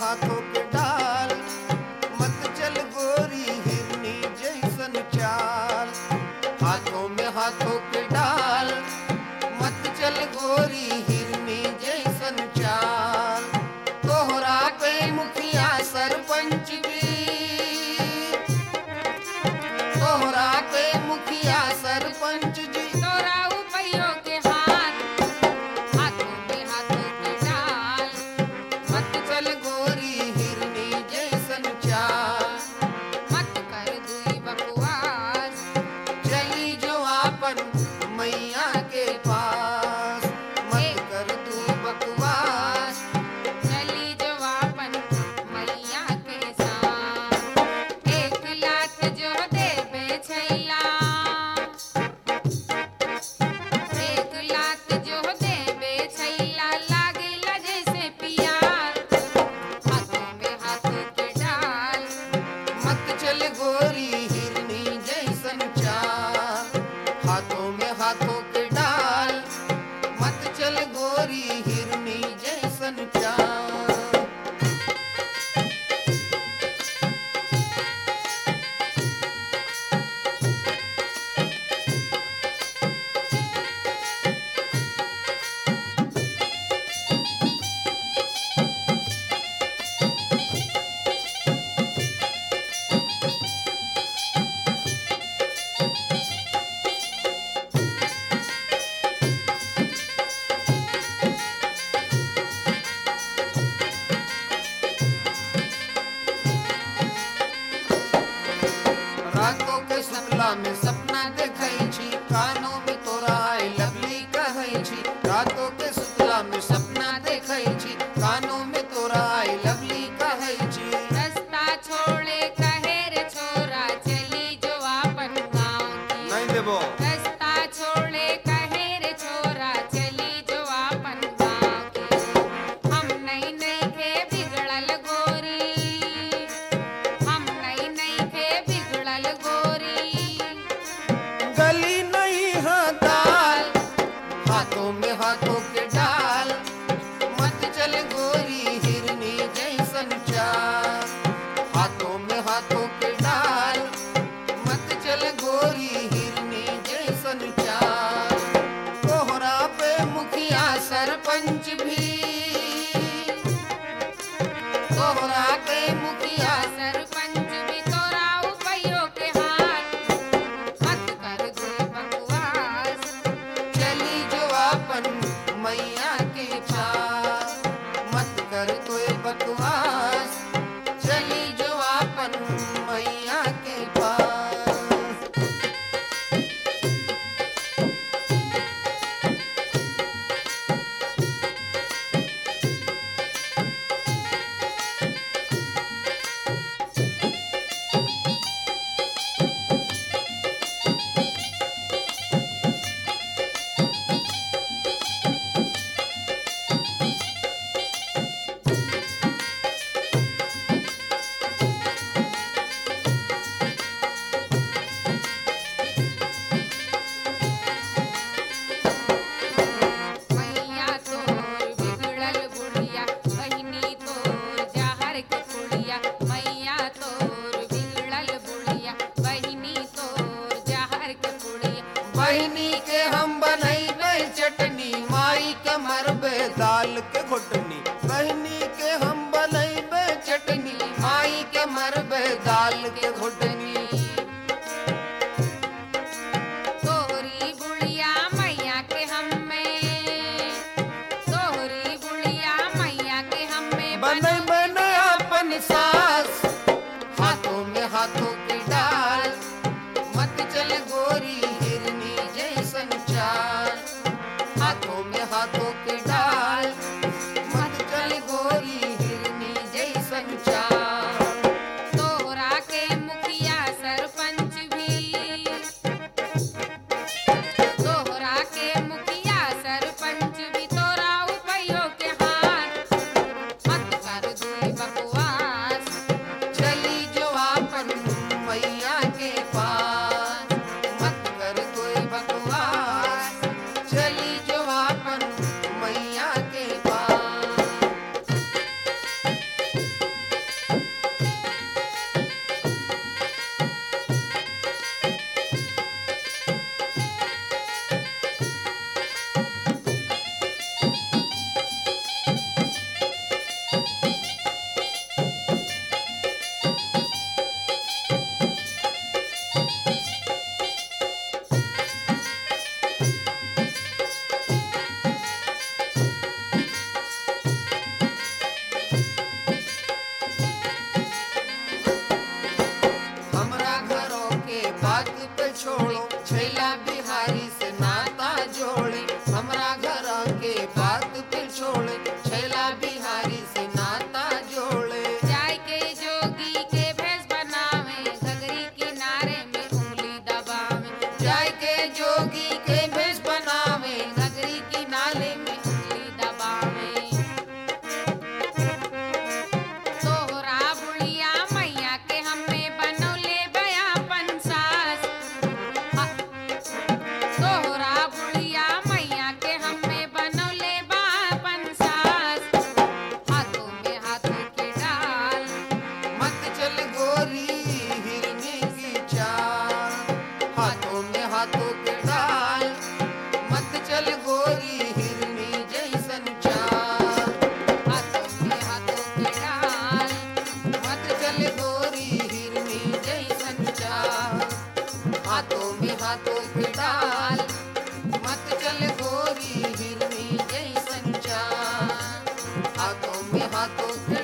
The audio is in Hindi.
हाथों के डाल मत चल गोरी हिरनी जैसन। छोड़ो छैला बिहारी से नाता जोड़ी, हमरा घर के बात पे छोड़े छैला बिहारी से नाता जोड़े। जाय के जोगी के भेष बनावे गगरी किनारे में उंगली दबावे, जाय के जोगी के भेष बनावे गगरी किनारे में उंगली दबावे। तोहरा बुढ़िया मैया के हमने बनौले I'll